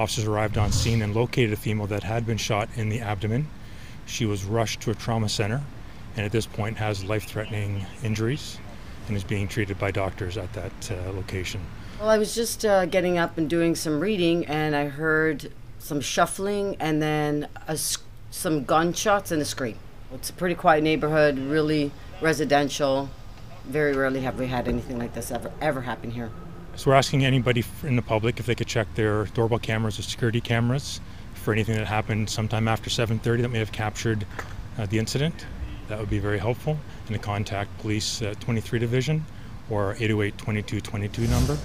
Officers arrived on scene and located a female that had been shot in the abdomen. She was rushed to a trauma center and at this point has life-threatening injuries and is being treated by doctors at that location. Well, I was just getting up and doing some reading and I heard some shuffling and then some gunshots and a scream. It's a pretty quiet neighborhood, really residential. Very rarely have we had anything like this ever happen here. So we're asking anybody in the public if they could check their doorbell cameras or security cameras for anything that happened sometime after 7:30 that may have captured the incident. That would be very helpful. And to contact police 23 division or 808-2222 number.